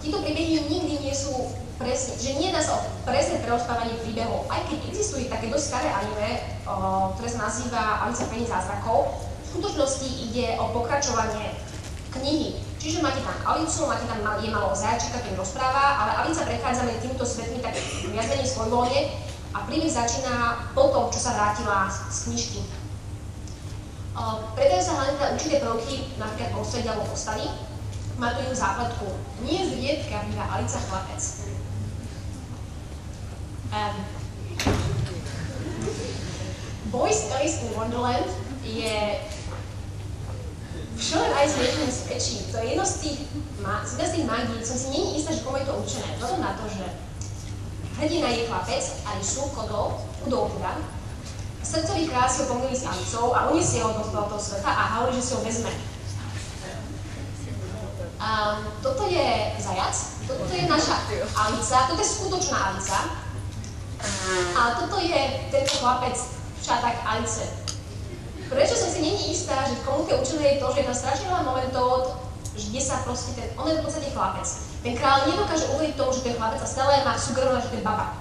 Títo príbehy nikdy nie sú presne, že nie nás o presné prerozprávanie príbehov, aj keď existuje také dosť staré anime, o, ktoré sa nazýva Alica Pani zázrakov, v skutočnosti ide o pokračovanie knihy. Čiže máte tam Alicu, máte tam je malého zajačíka, ktorý rozpráva, ale Alica prechádzame týmto svetmi tak viac menej svojvoľne a príbeh začína po tom, čo sa vrátila z knižky. Predajú sa hlavne na určité prvky, napríklad prostredia alebo postavy, má tu inú zápletku. Nie zriedka býva Alica chlapec. Um. Boys Stories in Wonderland je všelen aj s Millenium z Kejky. To je jedno z tých, z tých mágií, som si není istá, že komu je to určené. Vzhľadom na to, že hrdina je chlapec a Risu, Kodo, Udo, Uda. Srdcový krás ho pomýli s Alicou a uniesie ho do toho sveta a hovorí, že si ho vezme. A toto je zajac, toto je naša Alica, toto je skutočná Alica. A toto je tento chlapec v šatách Alice. Prečo som si není istá, že komu je určené je to, že je tam strašne veľa momentov, kde sa proste ten, on je v podstate chlapec. Ten kráľ nedokáže uveriť tomu, že to je chlapec a stále má sugerovať, že to je baba.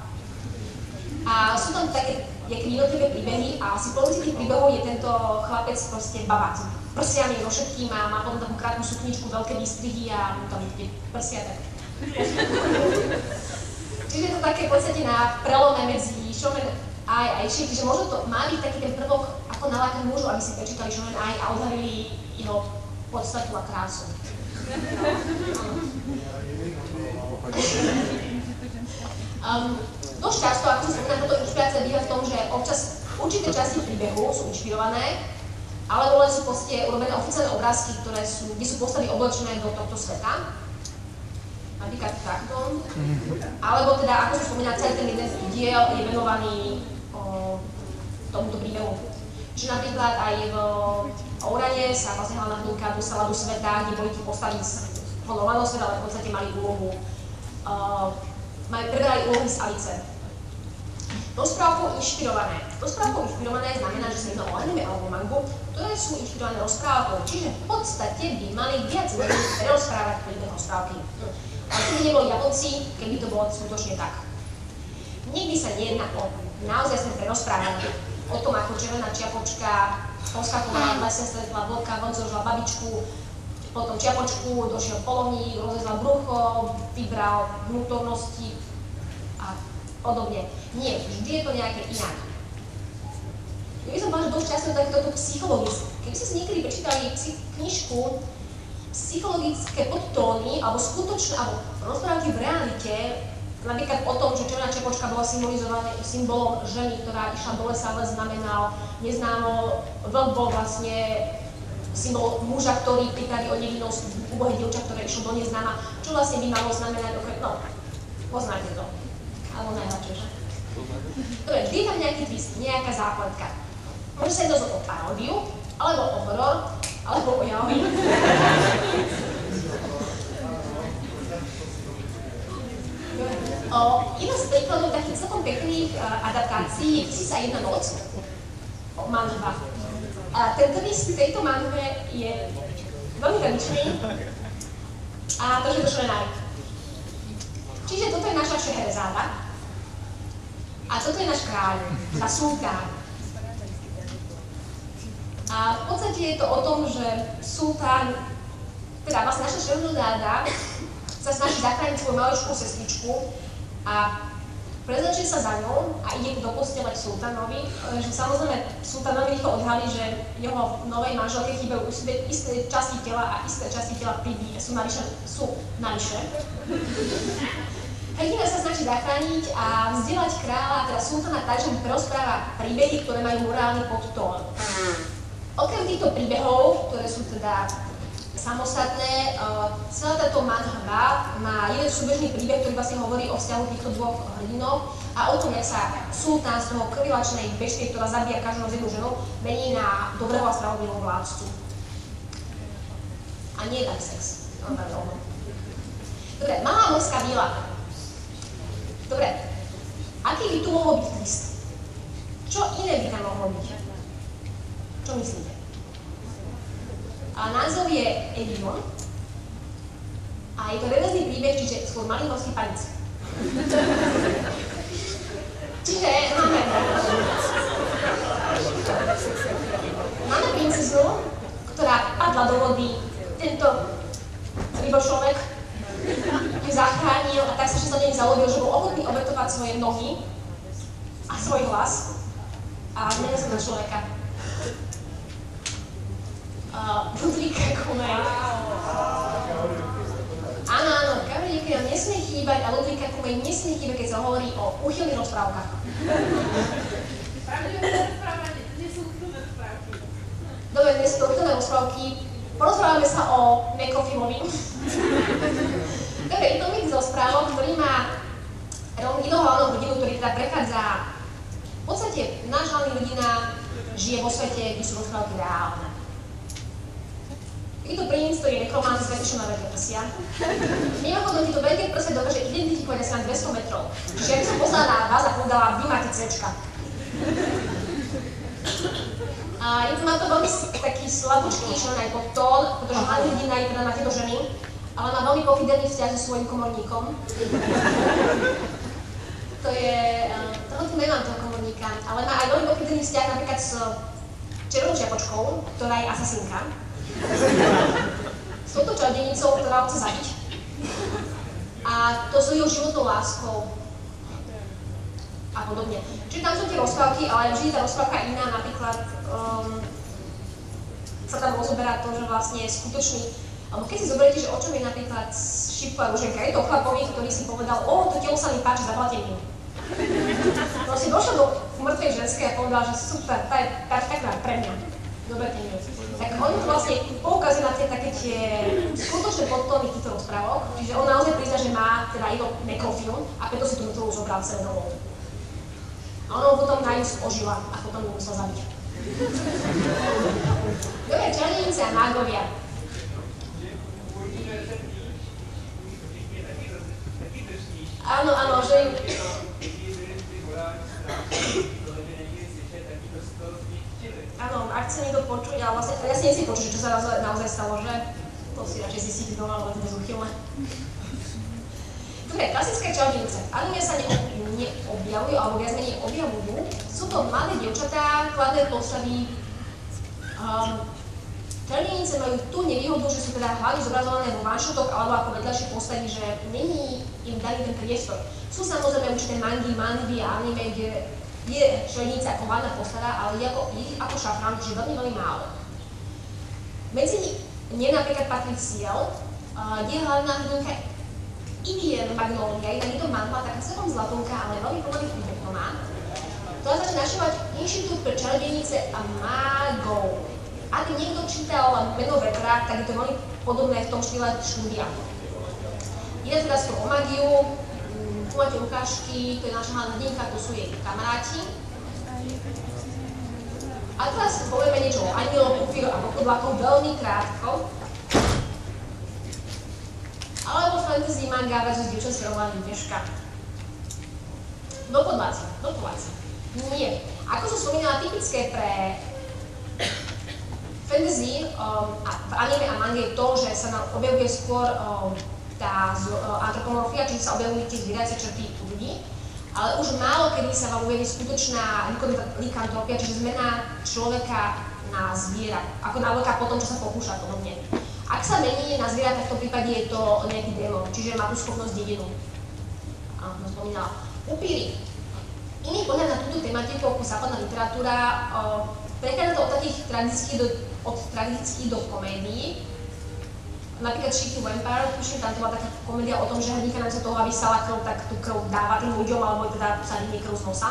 A sú tam také jednotlivé príbehy a asi polovici tých príbehov je tento chlapec proste baba. Prsiami vo všetkým a má potom takú krátku sukničku, veľké výstrihy a tam tie prsia tak. Čiže je to také v podstate na prelome medzi Shonen Ai a Shiki, že možno to má byť taký ten prvok, ako nalákať mužu, aby si prečítali Shonen Ai a odhalili jeho podstatu a krásu. Um, dosť často, ako som spomínala, toto inšpirácia býva v tom, že občas určité časti príbehu sú inšpirované, alebo len sú proste urobené oficiálne obrázky, ktoré sú, kde sú postavy oblečené do tohto sveta. Napríklad takto. Alebo teda, ako som spomínala, celý ten jeden diel je venovaný o, tomuto príbehu. Čiže napríklad aj v Ourane sa vlastne hlavná hrdinka dostala do sveta, kde boli tie postavy z hodovaného sveta, ale v podstate mali úlohu. Uh, preberali úlohy z Alice. Rozprávkou inšpirované. Rozprávkou inšpirované znamená, že sa jedná o anime alebo mangu, ktoré sú inšpirované rozprávkou, čiže v podstate by mali viac menej prerozprávať príbeh rozprávky. Ale keby neboli Japonci, keby to bolo skutočne tak. Nikdy sa nejedná o naozaj sme prerozprávali o tom, ako červená čiapočka poskakovala v lese, stretla vlka, von zožila babičku, potom čiapočku, došiel polovník, rozrezal brucho, vybral vnútornosti a podobne. Nie, vždy je to nejaké inak. Ja by som povedala, že dosť často je takéto psychologické. Keby ste si niekedy prečítali knižku psychologické podtóny alebo skutočné alebo rozprávky v realite, napríklad o tom, že červená čiapočka bola symbolizovaná symbolom ženy, ktorá išla do lesa, ale znamenal neznámo, vlk bol vlastne symbol muža, ktorý pripravil o nevinnosť ubohé dievča, ktoré išlo do neznáma, čo vlastne by malo znamenať okretno. Poznáte to. Alebo najhľadšie, že? Dobre, vždy je tam nejaký twist, nejaká základka. Môže sa jedno o paródiu, alebo o horor, alebo o yaoi. Jedno z príkladov takých celkom pekných adaptácií je tisíc a jedna noc o manhwa. A ten twist tejto manhve je veľmi tradičný a to, že to Shonen Ai. Čiže toto je naša Šeherezáda a toto je náš kráľ, tá sultán. A v podstate je to o tom, že sultán, teda vlastne naša Šeherezáda sa snaží zachrániť svoju maličkú sestričku a prezlečie sa za ňou a ide do postele k sultánovi, že samozrejme sultán veľmi rýchlo odhalí, že jeho novej manželke chýbajú u sebe isté časti tela a isté časti tela príbí, sú navyše. Sú navyše. Hrdina sa snaží zachrániť a vzdelať kráľa, teda sultána tak, že mu rozpráva príbehy, ktoré majú morálny podtón. Okrem týchto príbehov, ktoré sú teda samostatné, celá táto manhwa má jeden súbežný príbeh, ktorý vlastne hovorí o vzťahu týchto dvoch hrdinov a o tom, jak sa sultán z toho krvilačnej bešty, ktorá zabíja každú jednu ženu, mení na dobrého a spravodlivého vládcu. A nie je tak sex. No, pardon. Dobre, malá morská víla. Dobre, aký by tu mohol byť list? Čo iné by tam mohlo byť? Čo myslíte? A názov je Edion a je to reverzný príbeh, čiže skôr malý morský panici. Čiže máme... Máme princesu, ktorá padla do vody, tento rybošovek ju zachránil a tak sa všetko nej založil, že bol ochotný obetovať svoje nohy a svoj hlas a zmenil sa do človeka. Budlíka Kumer. Áno, áno, kameríky nám nesmie chýbať a Ludvíka Kumer nesmie chýbať, keď sa hovorí o úchylných rozprávkach. Pravdivé rozprávanie, dnes sú úchylné rozprávky. Dobre, dnes sú úchylné rozprávky. Porozprávame sa o Mekofimovi. Dobre, je to mix rozprávok, ktorý má ideálnu hodinu, ktorý teda prechádza. V podstate náš hlavný rodina žije vo svete, kde sú rozprávky reálne. Títo princ, ktorý je nekromán z väčšinou na veľké prsia. Mimochodom, títo veľké prsia dokáže identifikovať asi na dvesto metrov. Čiže ja by som poslala na vás a povedala, vy máte cečka. A je to má to veľmi taký slabúčký ženajko tón, pretože hlavný hrdina je teda na tieto ženy, ale má veľmi pofidelný vzťah so svojím komorníkom. To je... Toho tu nemám toho komorníka, ale má aj veľmi pofidelný vzťah napríklad s červenou čiapočkou, ktorá je asasinka. S touto čarodenicou, ktorá chce zabiť. A to sú jeho životnou láskou. A podobne. Čiže tam sú tie rozprávky, ale vždy tá rozprávka iná, napríklad um, sa tam rozoberá to, že vlastne je skutočný. Um, keď si zoberiete, že o čom je napríklad šipková ruženka, je to chlapovi, ktorý si povedal, o, to telo sa mi páči, zaplatím ju. No si došla do mŕtvej ženskej a povedal, že super, tá je perfektná pre mňa. Dobre, ten ju. Tak on vlastne poukazuje na tie také tie skutočné podtóny týchto rozprávok, čiže on naozaj prizná, že má teda jeho nekrofil a preto si tú mŕtvu zobral celé domov. A ona ho potom najúst ožila a potom ju musel zabiť. Dobre, čarodejnice a mágovia. Áno, áno, že... Áno, ak chce niekto počuť, ale vlastne, ja si nechci počuť, čo sa naozaj stalo, že? To si radšej zistíte doma, ale to zúchylné. Dobre, klasické čarodejnice. Anime sa neobjavujú, alebo viac menej objavujú. Sú to mladé dievčatá, kladné postavy. Čarodejnice majú tú nevýhodu, že sú teda hlavne zobrazované vo one-shotoch, alebo ako vedľajšie postavy, že není im daný ten priestor. Sú samozrejme určité mangy, mangy a anime, kde je čarodejnica ako hlavná postava, ale je ako šafrán, že veľmi, veľmi málo. Medzi nie napríklad patrí Ciel, je hlavná hrdinka Idien Magnólia, inak je to manhwa, taká celkom zlatovka, ale veľmi pomaly príbehnová, ktorá začne našívať Inštitút pre čarodejnice a mágov. Ak niekto čítal Meno vetra, tak je to veľmi podobné v tom štýle štúdia. Ide teda skôr o magiu. Tu máte ukážky, to je naša hlavná hrdinka, to sú jej kamaráti. A teraz povieme niečo o anieloch, upíroch a pokodlákoch veľmi krátko. Alebo fantasy manga versus dievčenské romány dneška. Pokodláci, pokodláci. Nie. Ako som spomínala, typické pre fantasy v anime a manga je to, že sa nám objavuje skôr tá antropomorfia, čiže sa objavujú tie zvieracie črty u ľudí, ale už málo kedy sa vám objaví skutočná likantropia, čiže zmena človeka na zviera, ako návodka po tom, čo sa pokúša podobne. Ak sa mení na zviera, tak v tom prípade je to nejaký démon, čiže má tú schopnosť dedinu. Ako som spomínala. Upíry. Iný pohľad na túto tematiku ako západná literatúra prechádza to od takých tragických do komédií. Napríklad Shiki Vampire, tuším, tam to bola taká komédia o tom, že hrdinka nám sa toho, aby sala krv, tak tú krv dáva tým ľuďom, alebo teda sa hrdine krv z nosa.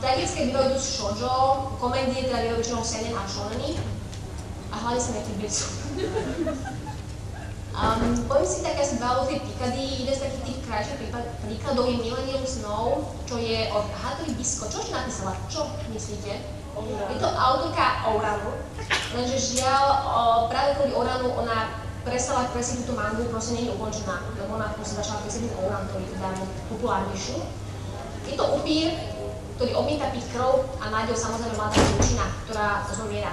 Tragické bývajú z Jojo, komédie teda bývajú väčšinou seinen a shoneny. A hlavne sa nejaký biecu. Poviem si také asi dva ľudské príklady. Jeden z takých tých krajších príkladov je Millenium Snow, čo je od Hatori Disco. Čo už napísala? Čo myslíte? Je to autorka Ouranu, lenže žiaľ práve kvôli Ouranu ona prestala kresliť túto mangu, proste nie je ukončená, lebo ona proste začala kresliť Ouran, ktorý je teda populárnejšiu. Je to upír, ktorý odmieta piť krv a nádej samozrejme mladá dievčina, ktorá zomiera.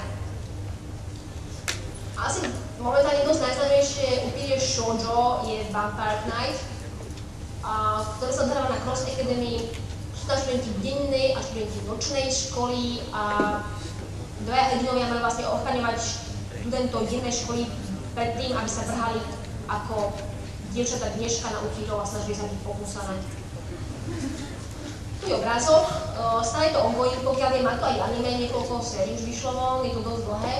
Asi momentálne jedno z najznámejších úplne shoujo je Vampire Knight, ktoré sa odhráva na Cross Academy. Sú tam študenti dennej a študenti nočnej školy a dvaja hrdinové majú vlastne ochraňovať študentov dennej školy pred tým, aby sa vrhali ako dievčatá dneška na utírov a snažili sa byť pokúsané. Tu je obrázok, stále je to ongoing, pokiaľ viem, má to aj anime, niekoľko sérií už vyšlo von, je to dosť dlhé.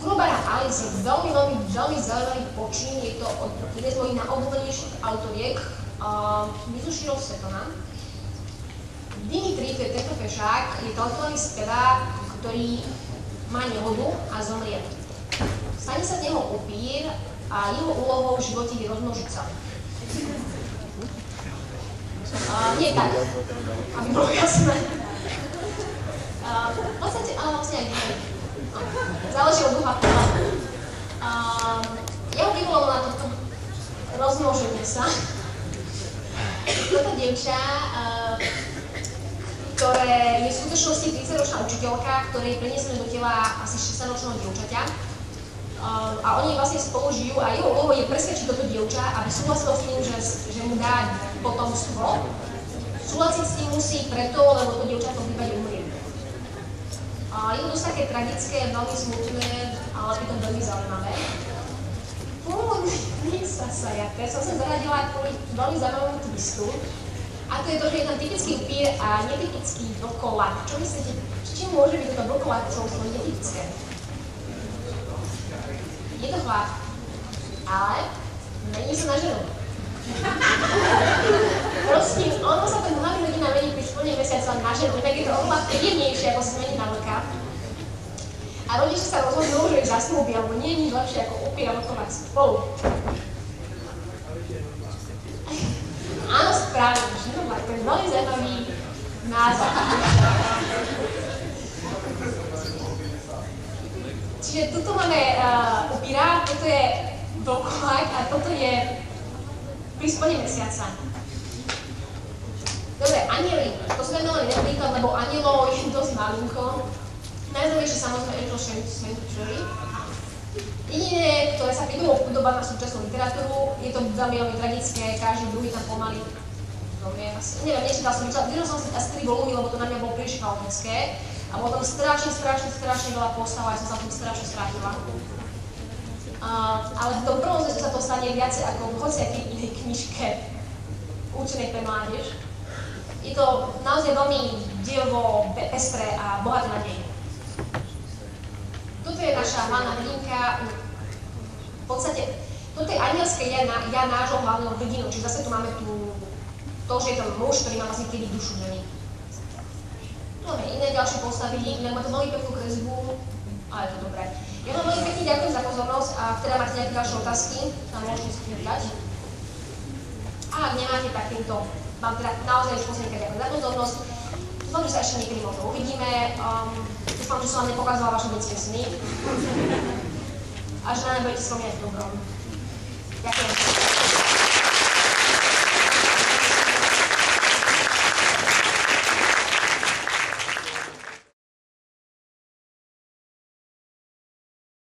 Kurobara Alice je veľmi, veľmi, veľmi zaujímavý počín, je to jeden z mojich najobľúbenejších autoriek, Mizushiro Setona. Dimitri, to je tento pešák, je talentovaný spevák, ktorý má nehodu a zomrie. Stane sa z neho upír a jeho úlohou v živote je rozmnožiť sa. Nie tak, aby bolo jasné. V podstate, ale vlastne aj nie. Záleží od ducha. Jeho vývolalo na toto rozmnoženie sa. Toto dievča, ktoré je v skutočnosti tridsaťročná učiteľka, ktoré je prenesené do tela asi šestnáctiročného dievčaťa. A oni vlastne spolu žijú a jeho úlohou je presvedčiť toto dievča, aby súhlasilo s tým, že mu dá potomstvo. Súhlasiť s tým musí preto, lebo to dievča v tom prípade umrie. Je to dosť také tragické, veľmi smutné, ale je to veľmi zaujímavé. Pôvodný Sasayate som sa zaradila kvôli veľmi zaujímavému twistu. A to je to, že je tam typický upír a netypický vlkolak. Čo myslíte, čím môže byť toto vlkolakčovstvo netypické? Je to chlap, ale není sa na ženu. Proste, ono sa ten hlavný hodina mení pri splne mesiaca na ženu, tak je to oveľa príjemnejšie, ako sa mení na vlka. A rodiče sa rozhodnú, že ich zasľúbia, lebo nie je nič lepšie ako upír a vlkovať spolu. Áno, správne, ženoblak, to je veľmi zaujímavý názor. Čiže tuto máme upíra, toto je vlkolak a toto je pri splne mesiaca. Dobre, anieli. To sme mali nepríklad, lebo anielov je dosť malinko. Najznámejšie samozrejme Angel Sanctuary. Jediné, ktoré sa pridú obdobá na súčasnú literatúru, je to veľmi tragické, každý druhý tam pomaly zomrie. Neviem, nečítal som, videl som si asi tri volumy, lebo to na mňa bolo príliš chaotické. A bolo tam strašne, strašne, strašne veľa postav, aj som sa v tom strašne strátila. Ale v tom prvom zväzku sa to stane viacej ako v hociakej inej knižke určenej pre mládež. Je to naozaj veľmi dielovo pestré a bohaté na nej. Toto je naša hlavná hrdinka. V podstate, toto je anielské ja nášho hlavného hrdinu, čiže zase tu máme tu to, že je to muž, ktorý má vlastne kedy dušu ženy. Tu máme iné ďalšie postavy, inak má to veľmi peknú kresbu, ale je to dobré. Ja vám veľmi pekne ďakujem za pozornosť a vtedy máte nejaké ďalšie otázky, tam môžete si pýtať. A ak nemáte, tak týmto vám teda naozaj už posledníka ďakujem za pozornosť. Dúfam, že sa ešte niekedy možno uvidíme. Dúfam, že som vám nepokázala vaše detské sny. A že nám budete spomínať v dobrom. Ďakujem.